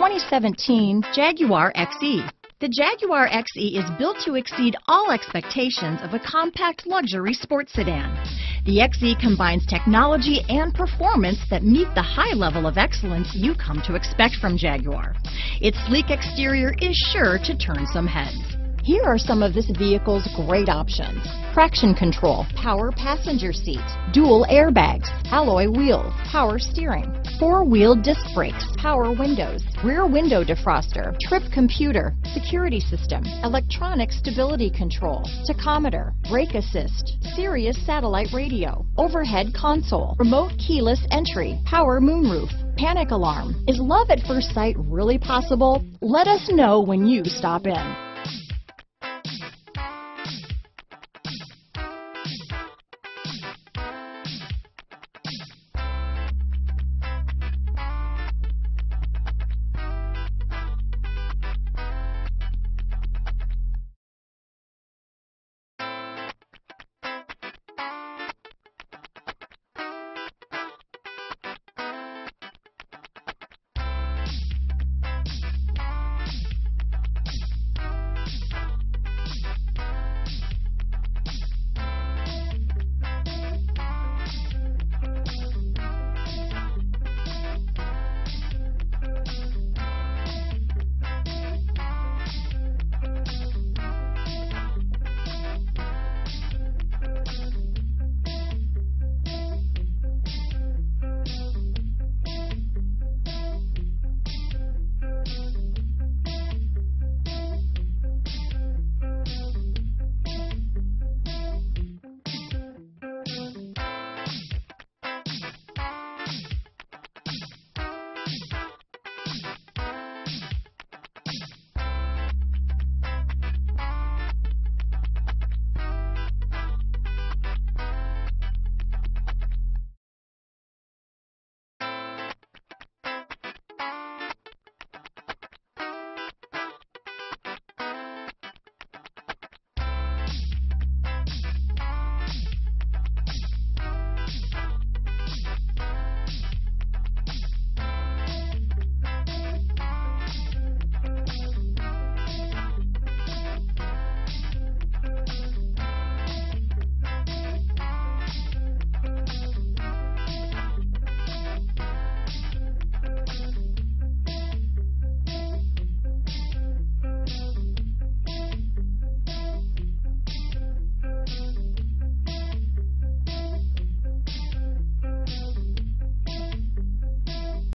2017 Jaguar XE. The Jaguar XE is built to exceed all expectations of a compact luxury sports sedan. The XE combines technology and performance that meet the high level of excellence you come to expect from Jaguar. Its sleek exterior is sure to turn some heads. Here are some of this vehicle's great options: traction control, power passenger seat, dual airbags, alloy wheels, power steering, four-wheel disc brakes, power windows, rear window defroster, trip computer, security system, electronic stability control, tachometer, brake assist, Sirius satellite radio, overhead console, remote keyless entry, power moonroof, panic alarm. Is love at first sight really possible? Let us know when you stop in.